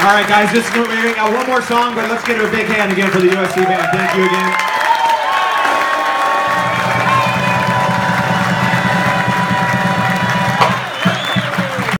All right, guys, this is what we're hearing. One more song, but let's give it a big hand again for the USC band. Thank you again.